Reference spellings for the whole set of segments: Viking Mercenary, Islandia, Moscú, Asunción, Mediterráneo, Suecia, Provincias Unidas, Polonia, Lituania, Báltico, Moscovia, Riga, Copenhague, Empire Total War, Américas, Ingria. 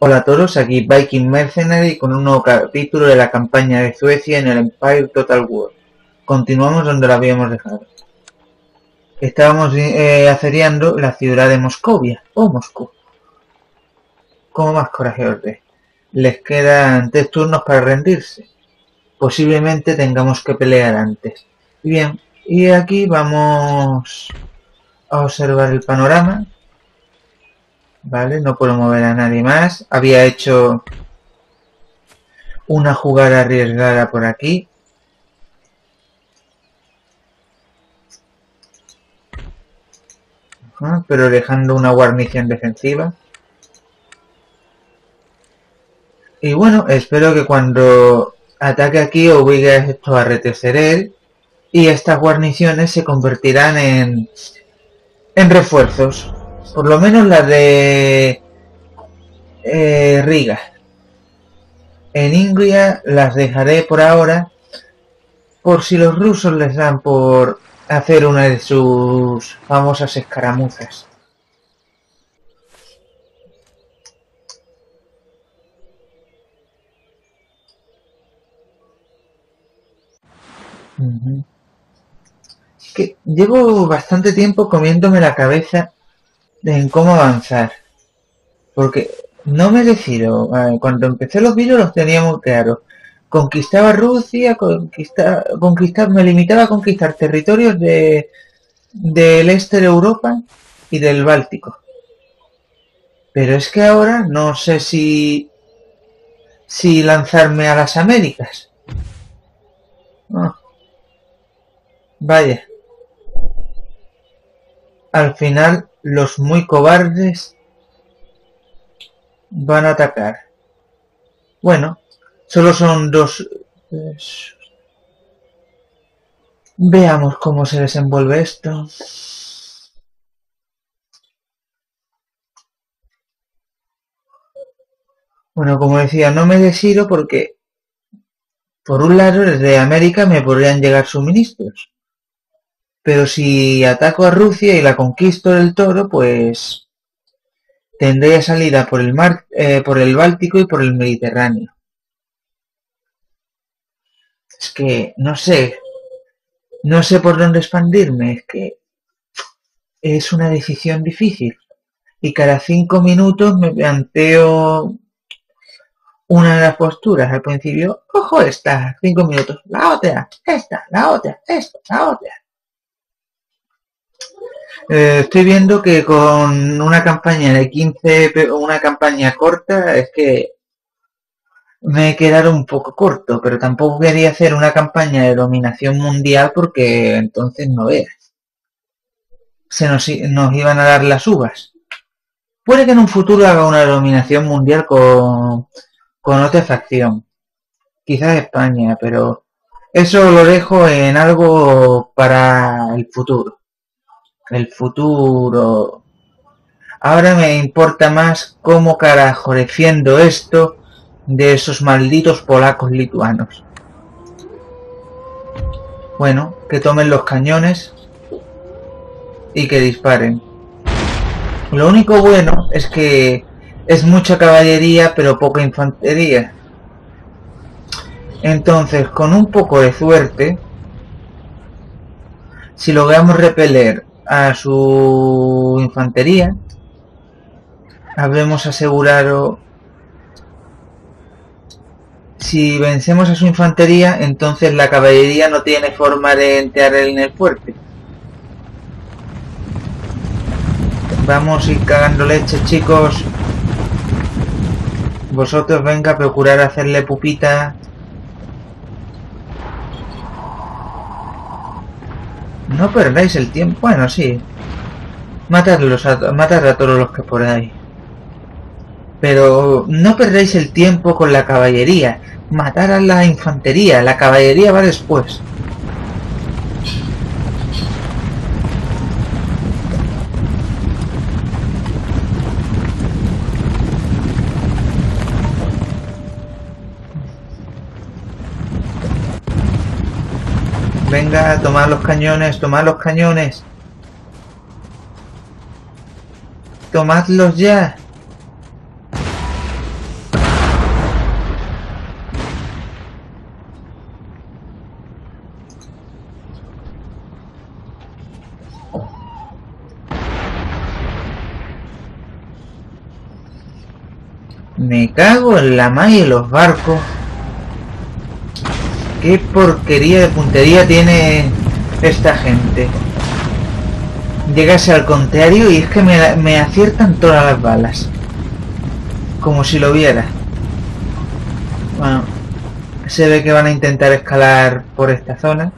Hola a todos, aquí Viking Mercenary con un nuevo capítulo de la campaña de Suecia en el Empire Total War. Continuamos donde la habíamos dejado. Estábamos asediando la ciudad de Moscovia, o Moscú. Como más corajeotes. Les quedan 3 turnos para rendirse. Posiblemente tengamos que pelear antes. Bien, y aquí vamos a observar el panorama. Vale, no puedo mover a nadie más. Había hecho una jugada arriesgada por aquí. Ajá, pero dejando una guarnición defensiva. Y bueno, espero que cuando ataque aquí obligue a esto a retecer él. Y estas guarniciones se convertirán en refuerzos. Por lo menos la de Riga. En Ingria las dejaré por ahora. Por si los rusos les dan por hacer una de sus famosas escaramuzas. Que llevo bastante tiempo comiéndome la cabeza en cómo avanzar, porque no me decido. Cuando empecé los vídeos los tenía muy claros: conquistaba Rusia, me limitaba a conquistar territorios del este de Europa y del Báltico. Pero es que ahora no sé si lanzarme a las Américas. Oh, vaya, al final los muy cobardes van a atacar. Bueno, solo son 2. Veamos cómo se desenvuelve esto. Bueno, como decía, no me decido porque, por un lado, desde América me podrían llegar suministros. Pero si ataco a Rusia y la conquisto del todo, pues tendría salida por el mar, por el Báltico y por el Mediterráneo. Es que no sé por dónde expandirme. Es que es una decisión difícil. Y cada 5 minutos me planteo una de las posturas. Al principio, cojo esta, 5 minutos, la otra, esta, la otra, esta, la otra. Estoy viendo que con una campaña de 15, una campaña corta, es que me he quedado un poco corto, pero tampoco quería hacer una campaña de dominación mundial porque entonces no veas. Nos iban a dar las uvas. Puede que en un futuro haga una dominación mundial con otra facción. Quizás España, pero eso lo dejo en algo para el futuro. El futuro. Ahora me importa más cómo carajo defiendo esto de esos malditos polacos lituanos. Bueno, que tomen los cañones y que disparen. Lo único bueno es que es mucha caballería pero poca infantería. Entonces, con un poco de suerte, si logramos repeler a su infantería, habremos asegurado. Si vencemos a su infantería, entonces la caballería no tiene forma de entrar en el fuerte. Vamos a ir cagando leche, chicos. Vosotros venga a procurar hacerle pupita. No perdáis el tiempo. Bueno, sí. Matad a todos los que por ahí. Pero no perdáis el tiempo con la caballería. Matad a la infantería. La caballería va después. Venga, tomad los cañones, tomad los cañones. Tomadlos ya. Me cago en la magia de los barcos. Qué porquería de puntería tiene esta gente. Llegase al contrario y es que me aciertan todas las balas. Como si lo viera. Bueno, se ve que van a intentar escalar por esta zona.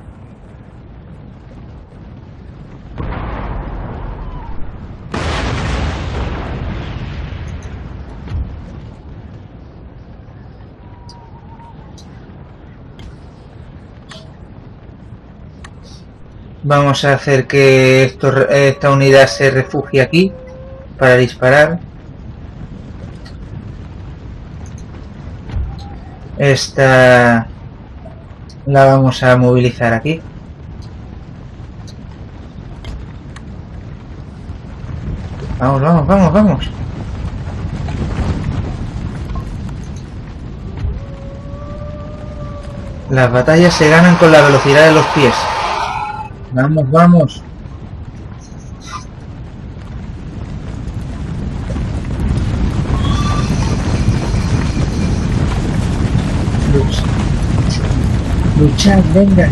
Vamos a hacer que esta unidad se refugie aquí para disparar. Esta la vamos a movilizar aquí. Vamos, vamos, vamos, vamos. Las batallas se ganan con la velocidad de los pies. Vamos, vamos. Luchad, venga.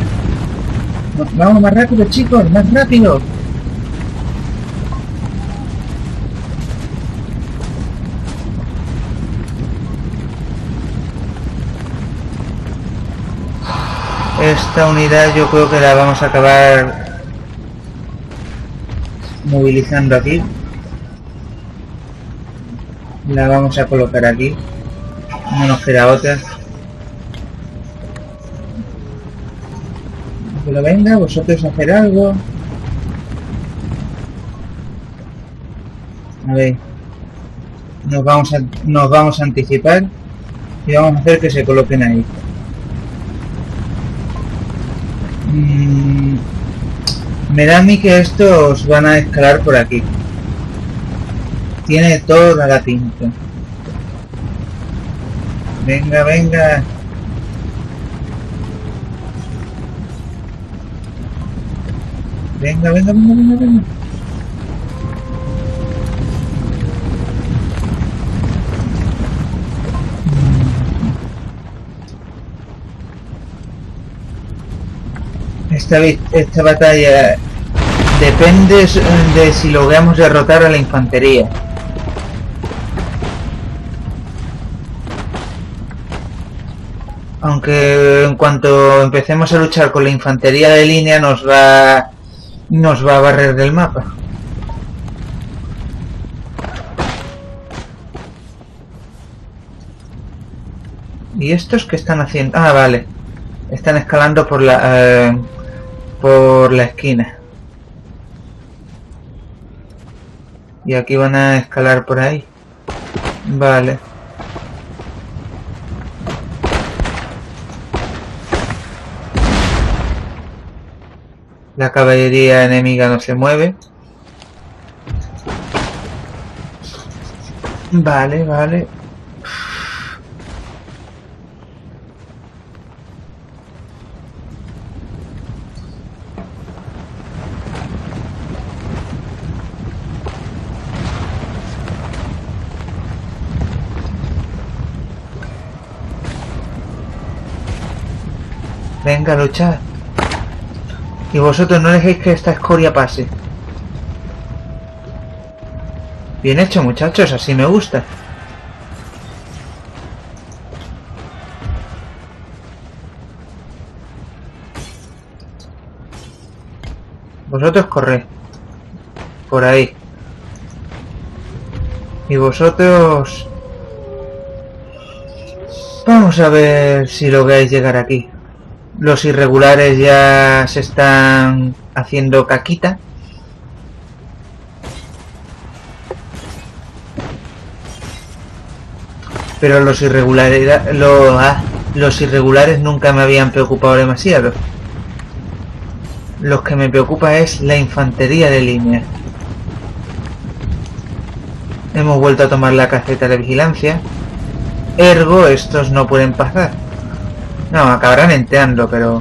Vamos más rápido, chicos, más rápido. Esta unidad yo creo que la vamos a acabar movilizando aquí. La vamos a colocar aquí. No nos queda otra. Pero venga, vosotros hacer algo. A ver. Nos vamos a anticipar y vamos a hacer que se coloquen ahí. Me da a mí que estos van a escalar por aquí. Tiene toda la pinta. Venga, venga. Venga, venga, venga, venga, venga. Esta batalla depende de si logramos derrotar a la infantería. Aunque en cuanto empecemos a luchar con la infantería de línea nos va a barrer del mapa. ¿Y estos qué están haciendo? Ah, vale. Están escalando por la esquina. Y aquí van a escalar por ahí. Vale. La caballería enemiga no se mueve. Vale, vale. Venga, luchad. Y vosotros no dejéis que esta escoria pase. Bien hecho, muchachos, así me gusta. Vosotros corred. Por ahí. Y vosotros... Vamos a ver si lográis llegar aquí. Los irregulares ya se están haciendo caquita. Pero los irregulares nunca me habían preocupado demasiado. Los que me preocupa es la infantería de línea. Hemos vuelto a tomar la caseta de vigilancia. Ergo, estos no pueden pasar. No, acabarán enteando, pero...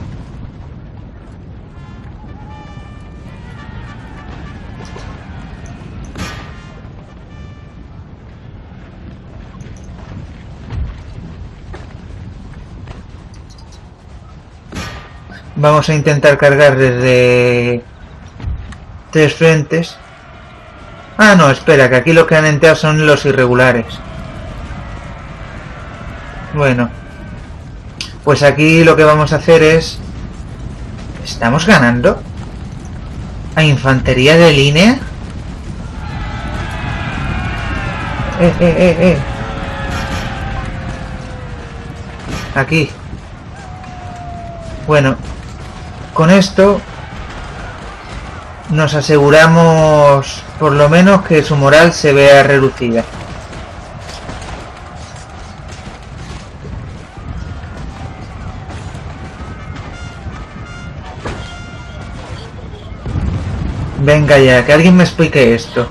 Vamos a intentar cargar desde tres frentes. Ah, no, espera, que aquí lo que han entrado son los irregulares. Bueno, pues aquí lo que vamos a hacer es... ¿Estamos ganando? ¿A infantería de línea? Aquí. Bueno, con esto nos aseguramos por lo menos que su moral se vea reducida. Venga ya, que alguien me explique esto.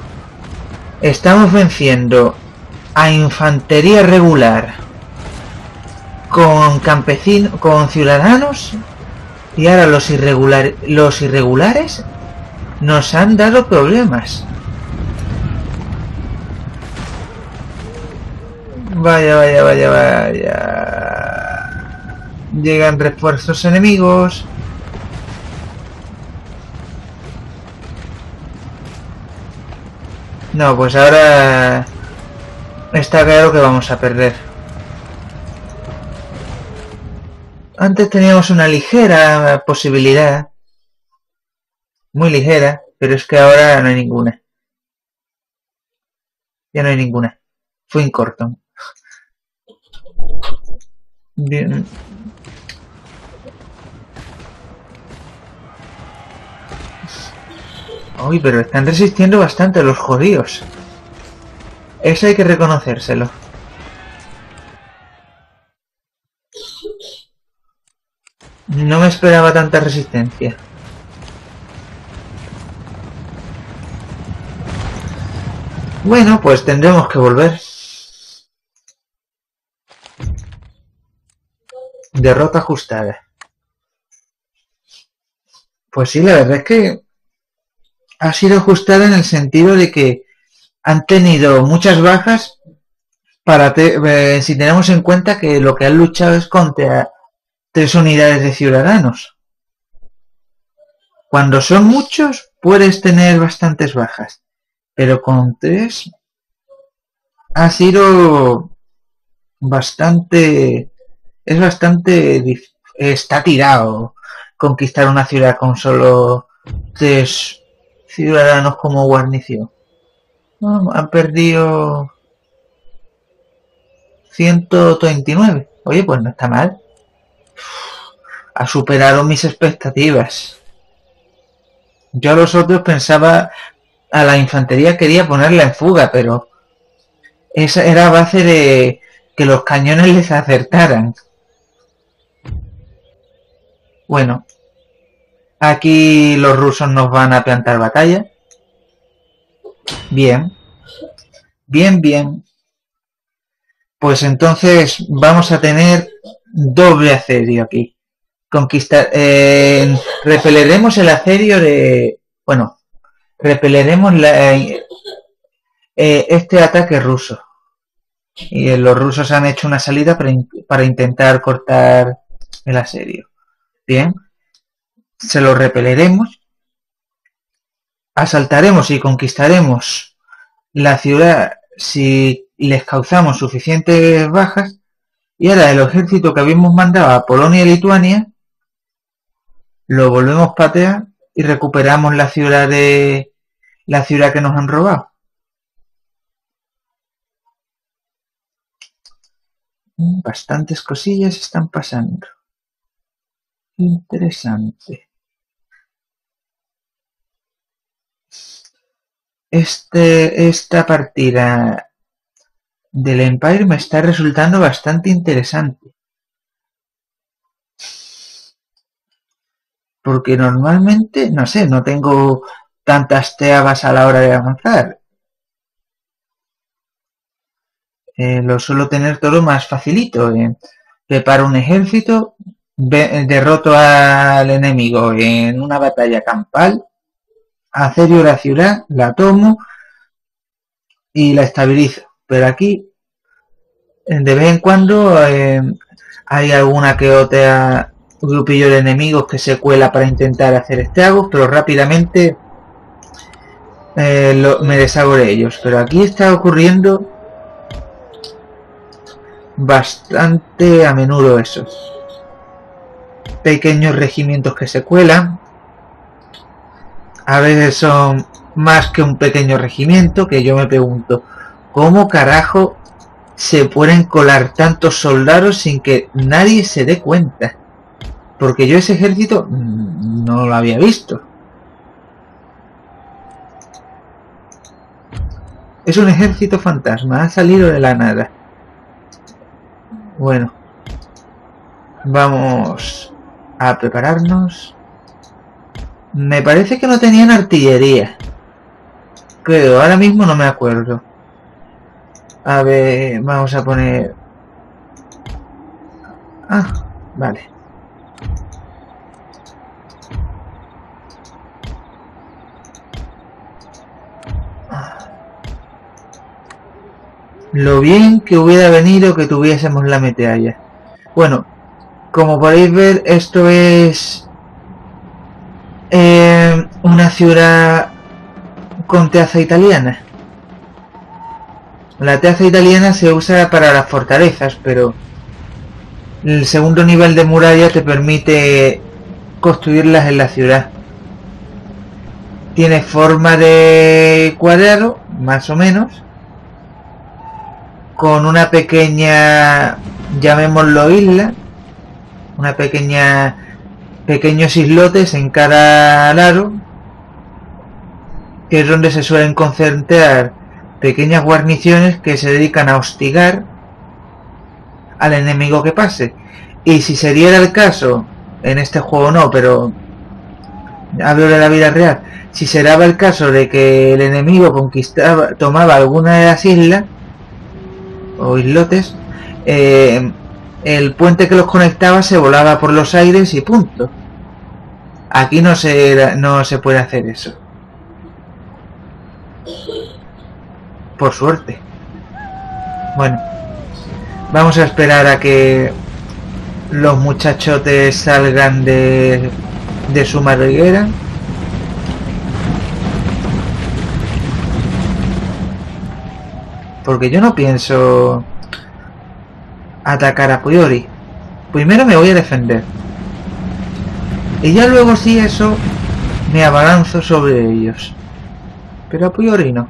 Estamos venciendo a infantería regular con campesinos, con ciudadanos, y ahora los irregulares nos han dado problemas. Vaya, vaya, vaya, vaya. Llegan refuerzos enemigos. No, pues ahora está claro que vamos a perder. Antes teníamos una ligera posibilidad, muy ligera, pero es que ahora no hay ninguna. Ya no hay ninguna. Fue en corto. Bien. Uy, pero están resistiendo bastante los jodidos. Eso hay que reconocérselo. No me esperaba tanta resistencia. Bueno, pues tendremos que volver. Derrota ajustada. Pues sí, la verdad es que ha sido ajustada en el sentido de que han tenido muchas bajas para si tenemos en cuenta que lo que han luchado es contra 3 unidades de ciudadanos. Cuando son muchos puedes tener bastantes bajas, pero con 3 ha sido bastante... es bastante... está tirado conquistar una ciudad con solo 3... ciudadanos como guarnición. Han perdido 129. Oye, pues no está mal. Ha superado mis expectativas. Yo a los otros pensaba, a la infantería quería ponerla en fuga, pero esa era a base de que los cañones les acertaran. Bueno, aquí los rusos nos van a plantar batalla. Bien. Bien, bien. Pues entonces vamos a tener doble asedio aquí. Conquistar... repeleremos el asedio de... Bueno, repeleremos la, este ataque ruso. Y los rusos han hecho una salida para intentar cortar el asedio. Bien. Se lo repeleremos, asaltaremos y conquistaremos la ciudad si les causamos suficientes bajas, y ahora el ejército que habíamos mandado a Polonia y Lituania lo volvemos a patear y recuperamos la ciudad que nos han robado. Bastantes cosillas están pasando. Interesante. Esta partida del Empire me está resultando bastante interesante, porque normalmente, no sé, no tengo tantas trabas a la hora de avanzar. Lo suelo tener todo más facilito. Preparo un ejército, derroto al enemigo en una batalla campal, asedio la ciudad, la tomo y la estabilizo. Pero aquí, de vez en cuando, hay alguna que otra grupillo de enemigos que se cuela para intentar hacer estragos, pero rápidamente me deshago de ellos. Pero aquí está ocurriendo bastante a menudo eso. Pequeños regimientos que se cuelan. A veces son más que un pequeño regimiento, que yo me pregunto, ¿cómo carajo se pueden colar tantos soldados sin que nadie se dé cuenta? Porque yo ese ejército no lo había visto. Es un ejército fantasma, ha salido de la nada. Bueno, vamos a prepararnos. Me parece que no tenían artillería. Creo, ahora mismo no me acuerdo. A ver, vamos a poner... Ah, vale. Lo bien que hubiera venido que tuviésemos la metralla. Bueno, como podéis ver, esto es una ciudad con terraza italiana. La terraza italiana se usa para las fortalezas, pero el segundo nivel de muralla te permite construirlas en la ciudad. Tiene forma de cuadrado, más o menos, con una pequeña, llamémoslo isla, una pequeña, pequeños islotes en cada lado, que es donde se suelen concentrar pequeñas guarniciones que se dedican a hostigar al enemigo que pase. Y si se diera el caso, en este juego no, pero hablo de la vida real, si se daba el caso de que el enemigo conquistaba, tomaba alguna de las islas o islotes, el puente que los conectaba se volaba por los aires y punto. Aquí no se puede hacer eso, por suerte. Bueno, vamos a esperar a que los muchachotes salgan de su madriguera. Porque yo no pienso atacar a priori. Primero me voy a defender. Y ya luego, si eso, me abalanzo sobre ellos. Pero a priori no.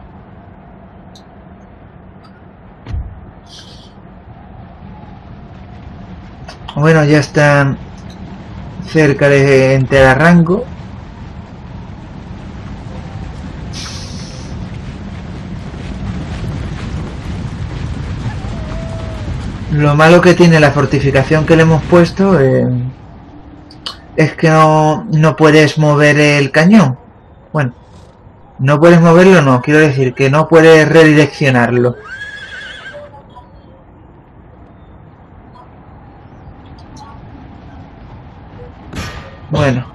Bueno, ya están cerca de entrar a rango. Lo malo que tiene la fortificación que le hemos puesto es que no puedes mover el cañón. Bueno, no puedes moverlo, no, quiero decir que no puedes redireccionarlo. Bueno.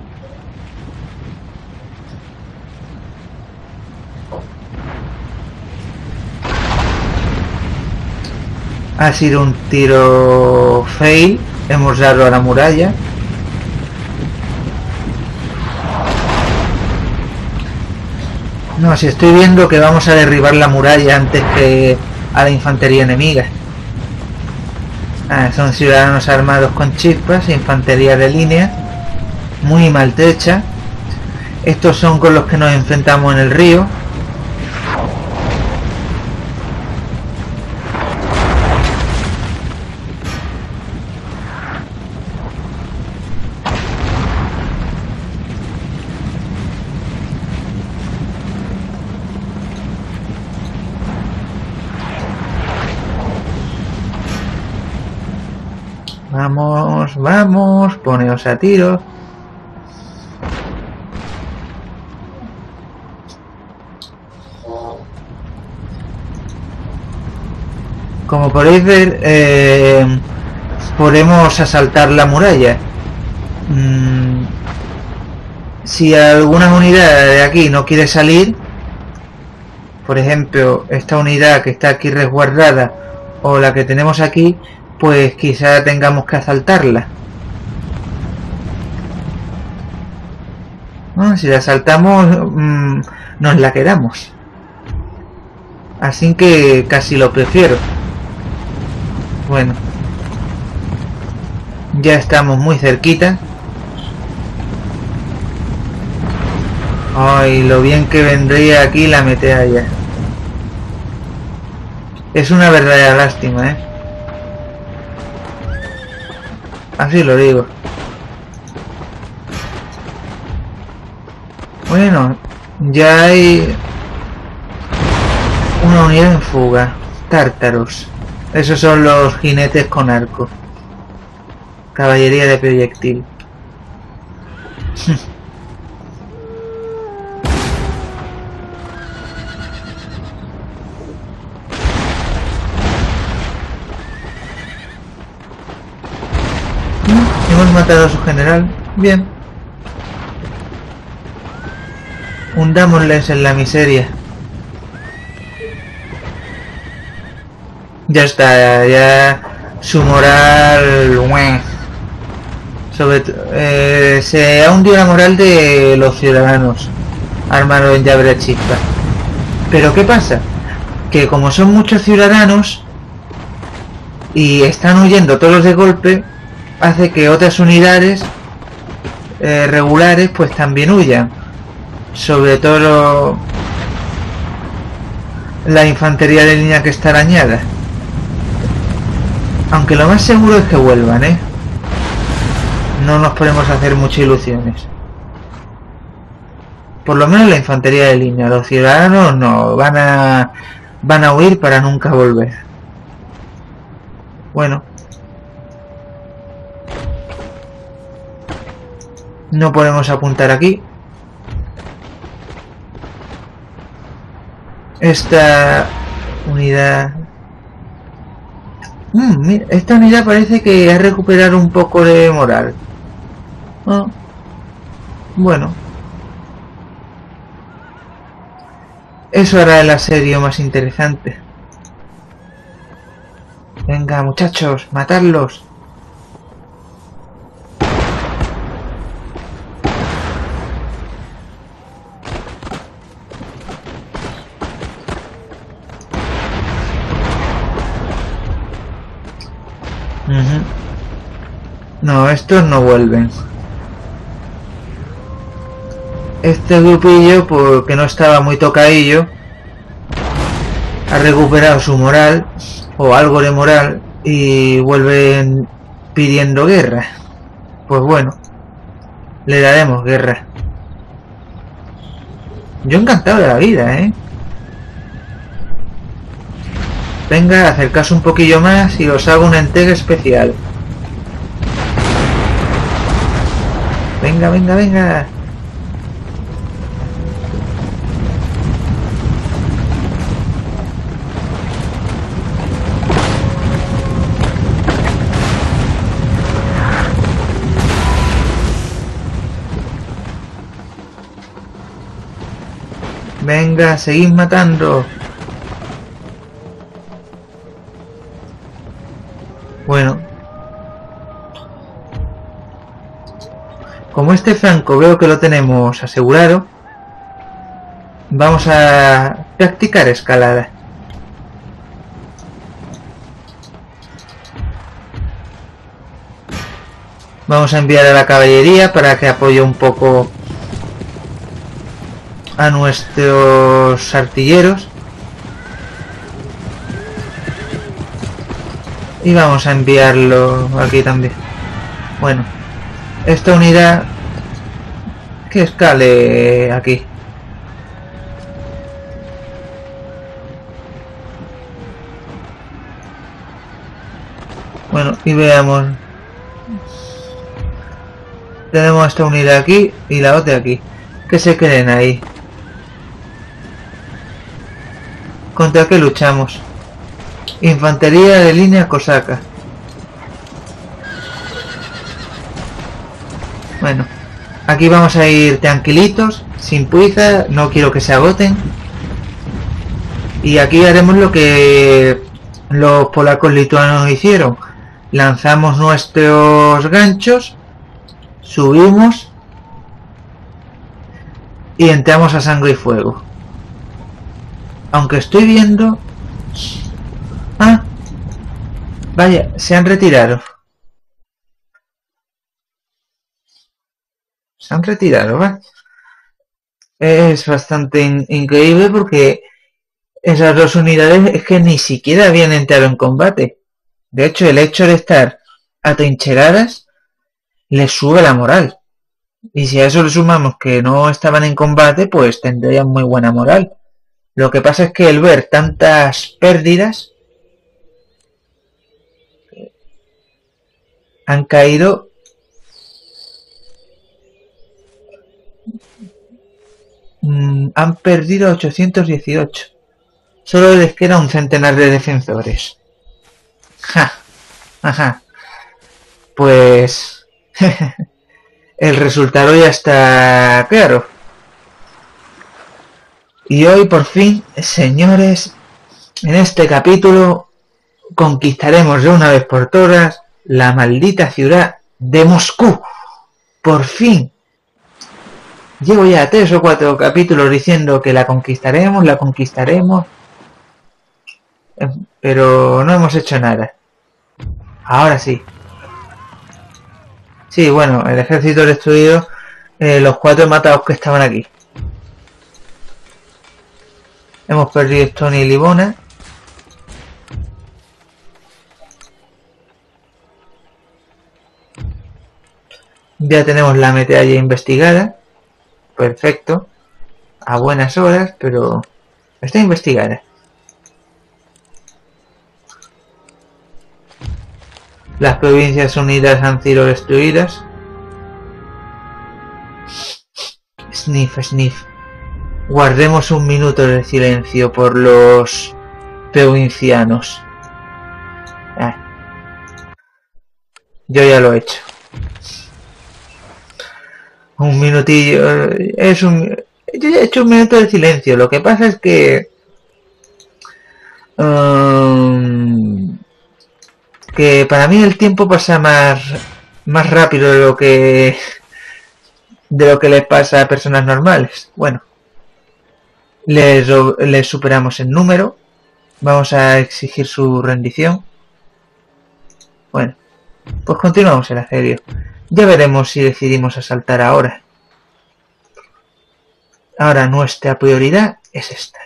Ha sido un tiro fail, hemos dado a la muralla. No, si estoy viendo que vamos a derribar la muralla antes que a la infantería enemiga. Ah, son ciudadanos armados con chispas, infantería de línea, muy maltrecha. Estos son con los que nos enfrentamos en el río. Vamos, vamos, poneos a tiro. Como podéis ver, podemos asaltar la muralla. Si alguna unidad de aquí no quiere salir, por ejemplo, esta unidad que está aquí resguardada o la que tenemos aquí, pues quizá tengamos que asaltarla. No, si la saltamos, nos la quedamos. Así que casi lo prefiero. Bueno. Ya estamos muy cerquita. Ay, lo bien que vendría aquí la metralla. Es una verdadera lástima, ¿eh? Así lo digo. Bueno, ya hay una unidad en fuga. Tártaros. Esos son los jinetes con arco. Caballería de proyectil. Hemos matado a su general. Bien. Hundámosles en la miseria. Ya está, ya su moral... se ha hundido la moral de los ciudadanos armados en llave de chispa. Pero ¿qué pasa? Que como son muchos ciudadanos y están huyendo todos de golpe, hace que otras unidades regulares pues también huyan, sobre todo la infantería de línea que está arañada, aunque lo más seguro es que vuelvan, ¿eh? No nos podemos hacer muchas ilusiones. Por lo menos la infantería de línea. Los ciudadanos no. Van a huir para nunca volver. Bueno. No podemos apuntar aquí. Esta unidad... mira, esta unidad parece que ha recuperado un poco de moral. Oh, bueno, eso hará el asedio más interesante. Venga, muchachos, matarlos. No, estos no vuelven. Este grupillo, porque no estaba muy tocadillo, ha recuperado su moral, o algo de moral, y vuelven pidiendo guerra. Pues bueno, le daremos guerra. Yo encantado de la vida, ¿eh? Venga, acercaos un poquillo más y os hago una entrega especial. Venga, venga, venga. Venga, seguid matando. Bueno. Como este flanco veo que lo tenemos asegurado, vamos a practicar escalada. Vamos a enviar a la caballería para que apoye un poco a nuestros artilleros. Y vamos a enviarlo aquí también. Bueno, esta unidad que escale aquí. Bueno, y veamos. Tenemos esta unidad aquí y la otra aquí. Que se queden ahí. ¿Contra qué luchamos? Infantería de línea cosaca. Bueno, aquí vamos a ir tranquilitos, sin prisa, no quiero que se agoten. Y aquí haremos lo que los polacos lituanos hicieron. Lanzamos nuestros ganchos, subimos y entramos a sangre y fuego. Aunque estoy viendo... Ah, vaya, se han retirado. Se han retirado, ¿vale? Es bastante increíble porque esas dos unidades es que ni siquiera habían entrado en combate. De hecho, el hecho de estar atrincheradas les sube la moral. Y si a eso le sumamos que no estaban en combate, pues tendrían muy buena moral. Lo que pasa es que el ver tantas pérdidas, han caído... han perdido 818. Solo les queda un centenar de defensores. Ja, ajá. Pues... el resultado ya está claro. Y hoy por fin, señores, en este capítulo conquistaremos de una vez por todas la maldita ciudad de Moscú. Por fin. Llevo ya 3 o 4 capítulos diciendo que la conquistaremos. Pero no hemos hecho nada. Ahora sí. Sí, bueno, el ejército destruido, los 4 matados que estaban aquí. Hemos perdido Estonia y Libona. Ya tenemos la metralla investigada. Perfecto. A buenas horas, pero está investigada. Las Provincias Unidas han sido destruidas. Sniff, sniff. Guardemos un minuto de silencio por los provincianos. Yo ya lo he hecho. Un minutillo. Yo ya he hecho un minuto de silencio. Lo que pasa es que... que para mí el tiempo pasa más rápido de lo que... les pasa a personas normales. Bueno. Les superamos en número. Vamos a exigir su rendición. Bueno, pues continuamos el asedio. Ya veremos si decidimos asaltar ahora. Ahora nuestra prioridad es esta.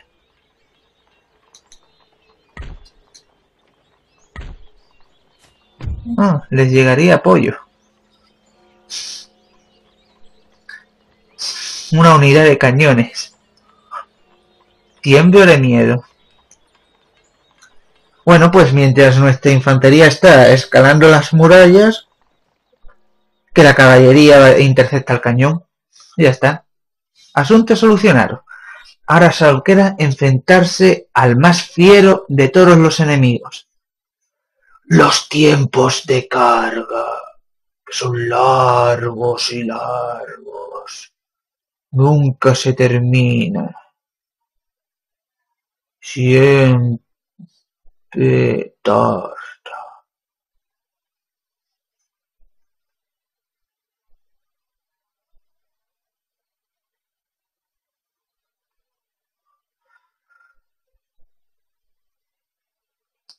Ah, les llegaría apoyo. Una unidad de cañones. Tiemblo de miedo. Bueno, pues mientras nuestra infantería está escalando las murallas, que la caballería intercepta el cañón. Ya está. Asunto solucionado. Ahora solo queda enfrentarse al más fiero de todos los enemigos. Los tiempos de carga, que son largos y largos. Nunca se terminan. Siempre tarda.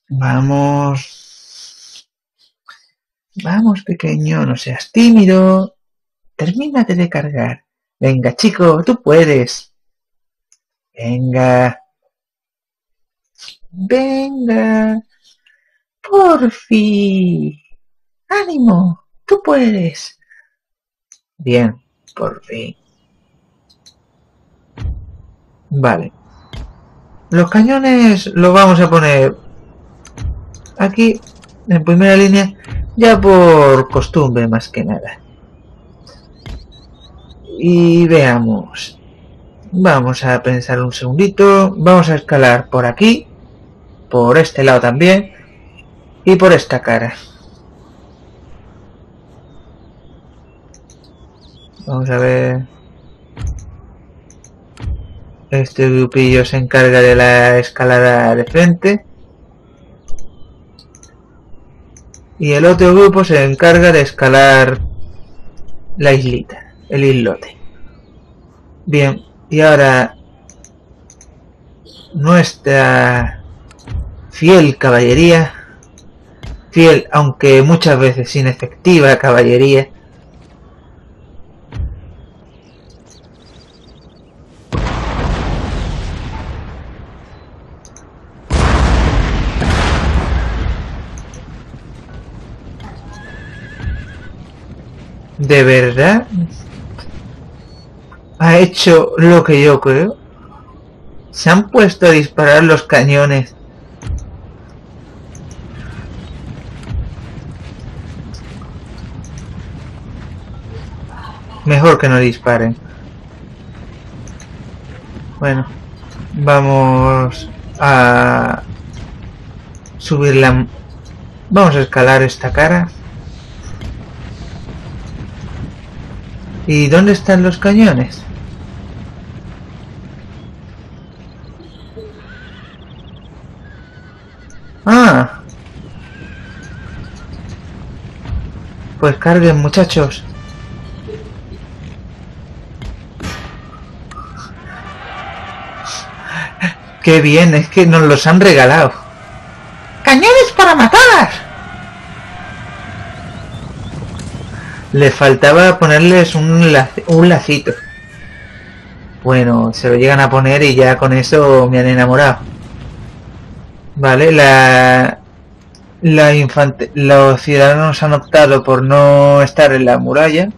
Vamos. Vamos, pequeño, no seas tímido. Termínate de cargar. Venga, chico, tú puedes. Venga. Venga, porfi, ánimo, tú puedes. Bien, porfi. Vale. Los cañones los vamos a poner aquí, en primera línea, ya por costumbre más que nada. Y veamos. Vamos a pensar un segundito. Vamos a escalar por aquí. Por este lado también. Y por esta cara. Vamos a ver. Este grupillo se encarga de la escalada de frente. Y el otro grupo se encarga de escalar la islita. El islote. Bien, y ahora nuestra fiel caballería, fiel aunque muchas veces inefectiva caballería, ¿de verdad ha hecho lo que yo creo? Se han puesto a disparar los cañones. Mejor que no disparen. Bueno, vamos a subir la... Vamos a escalar esta cara. ¿Y dónde están los cañones? ¡Ah! Pues carguen, muchachos. ¡Qué bien! Es que nos los han regalado. ¡Cañones para matar! Le faltaba ponerles un lacito. Bueno, se lo llegan a poner y ya con eso me han enamorado. Vale, los ciudadanos han optado por no estar en la muralla,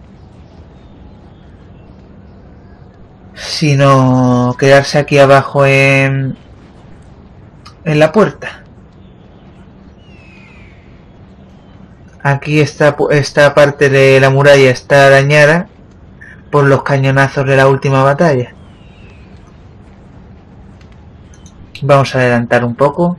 sino quedarse aquí abajo en la puerta. Aquí esta parte de la muralla está dañada por los cañonazos de la última batalla. Vamos a adelantar un poco.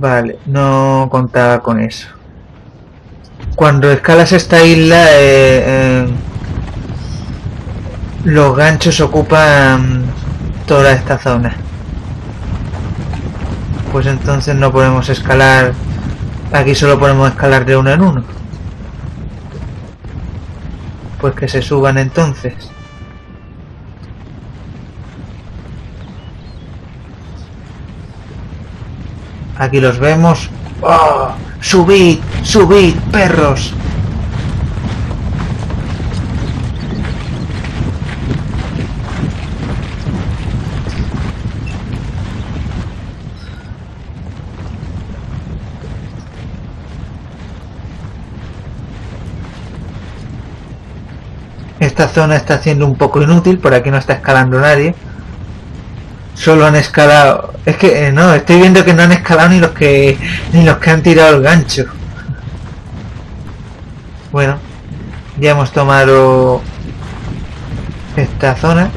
Vale, no contaba con eso. Cuando escalas esta isla, los ganchos ocupan toda esta zona. Pues entonces no podemos escalar. Aquí solo podemos escalar de uno en uno. Pues que se suban entonces. Aquí los vemos. ¡Oh! ¡Subid! ¡Subid, perros! Esta zona está siendo un poco inútil, por aquí no está escalando nadie. Solo han escalado. Es que no, estoy viendo que no han escalado ni los que han tirado el gancho. Bueno, ya hemos tomado esta zona.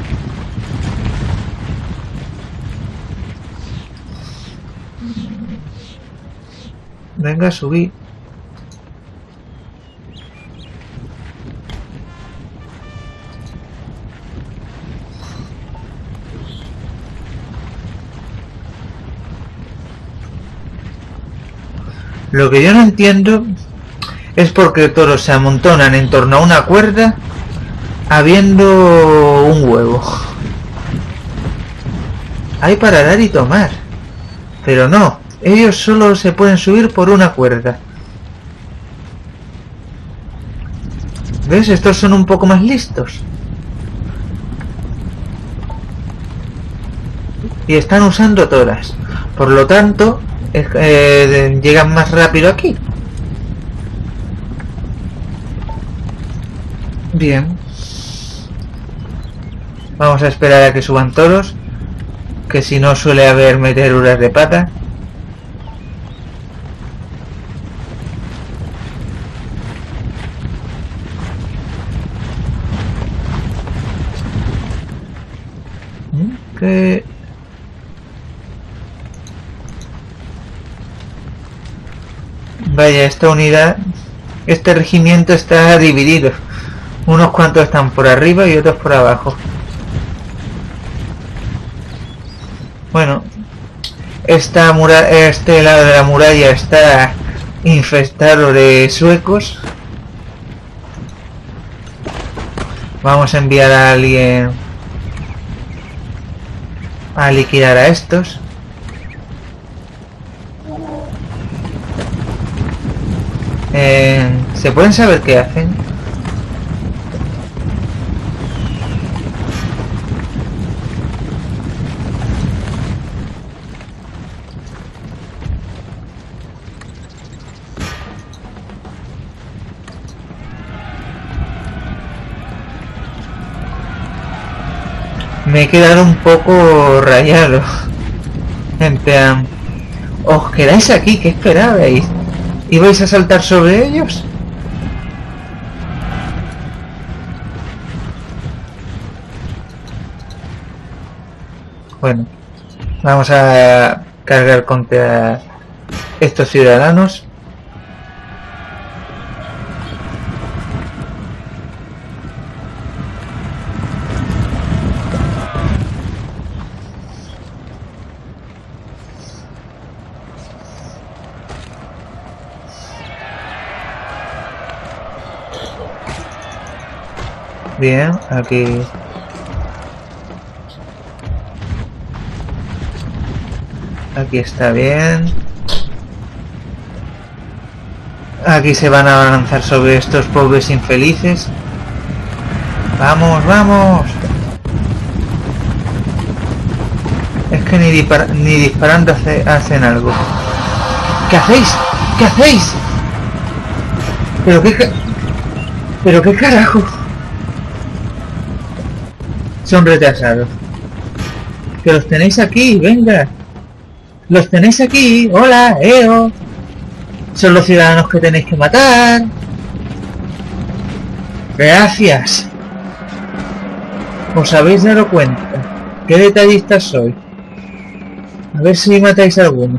Venga, subí. Lo que yo no entiendo es por qué todos se amontonan en torno a una cuerda habiendo un huevo. Hay para dar y tomar. Pero no, ellos solo se pueden subir por una cuerda. ¿Ves? Estos son un poco más listos. Y están usando toras. Por lo tanto... llegan más rápido aquí. Bien. Vamos a esperar a que suban toros, que si no suele haber meteduras de pata. Vaya, esta unidad, este regimiento está dividido. Unos cuantos están por arriba y otros por abajo. Bueno, este lado de la muralla está infestado de suecos. Vamos a enviar a alguien a liquidar a estos. ¿Se pueden saber qué hacen? Me he quedado un poco rayado. Gente, os quedáis aquí, ¿qué esperabais? ¿Ibais a saltar sobre ellos? Bueno, vamos a cargar contra estos ciudadanos. Bien, aquí... Aquí está bien. Aquí se van a avanzar sobre estos pobres infelices. ¡Vamos, vamos! Es que ni disparando hacen algo. ¿Qué hacéis? ¿Qué hacéis? ¿Pero qué carajo? Son retrasados. ¡Que los tenéis aquí! ¡Venga! ¡Los tenéis aquí! ¡Hola! ¡Eo! Son los ciudadanos que tenéis que matar. ¡Gracias! Os habéis dado cuenta. ¡Qué detallistas sois! A ver si matáis a alguno.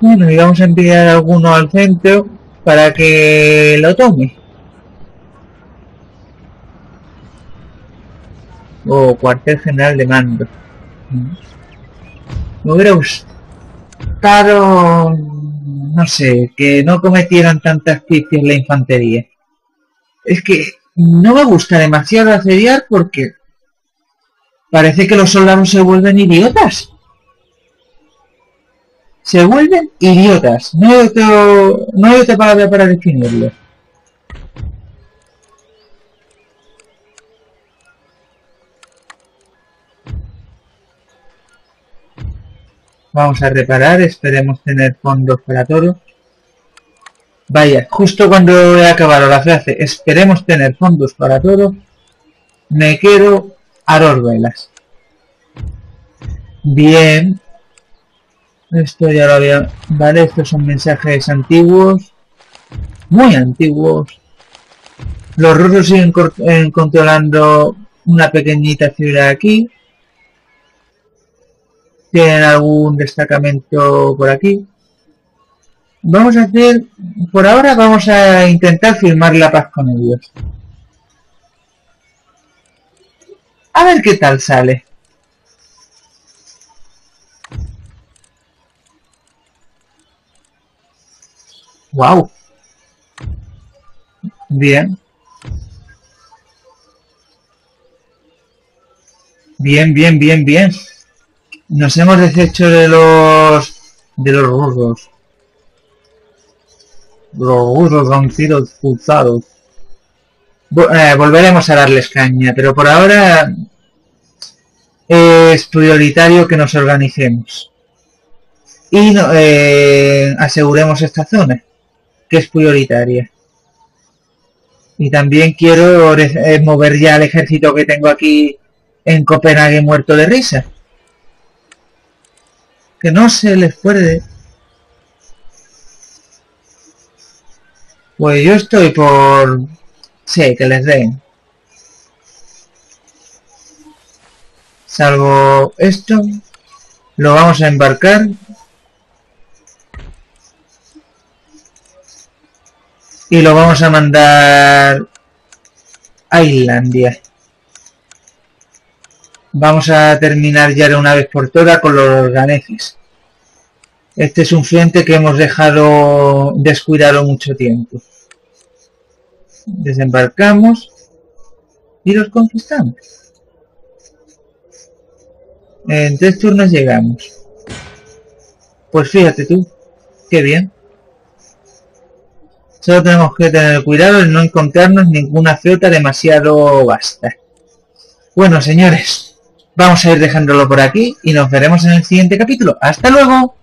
Bueno, y vamos a enviar a alguno al centro para que lo tome. O cuartel general de mando. Me hubiera gustado, no sé, que no cometieran tantas ficciones la infantería. Es que no me gusta demasiado asediar porque parece que los soldados se vuelven idiotas. Se vuelven idiotas. No hay otra palabra para definirlo. Vamos a reparar, esperemos tener fondos para todo. Vaya, justo cuando he acabado la frase, esperemos tener fondos para todo, me quedo a dos velas. Bien. Esto ya lo había... Vale, estos son mensajes antiguos. Muy antiguos. Los rusos siguen controlando una pequeñita ciudad aquí. Tienen algún destacamento por aquí. Vamos a hacer... Por ahora vamos a intentar firmar la paz con ellos. A ver qué tal sale. ¡Wow! Bien. Bien, bien, bien, bien. Nos hemos deshecho de los rusos. Los rusos han sido expulsados. Volveremos a darles caña, pero por ahora es prioritario que nos organicemos. Y aseguremos esta zona, que es prioritaria. Y también quiero mover ya el ejército que tengo aquí en Copenhague muerto de risa. Que no se les puede. Pues yo estoy por... Sí, que les den. Salvo esto. Lo vamos a embarcar. y lo vamos a mandar a Islandia. Vamos a terminar ya de una vez por todas con los organejes. Este es un frente que hemos dejado descuidado mucho tiempo. Desembarcamos y los conquistamos. En 3 turnos llegamos. Pues fíjate tú, qué bien. Solo tenemos que tener cuidado en no encontrarnos ninguna flota demasiado vasta. Bueno, señores, vamos a ir dejándolo por aquí y nos veremos en el siguiente capítulo. ¡Hasta luego!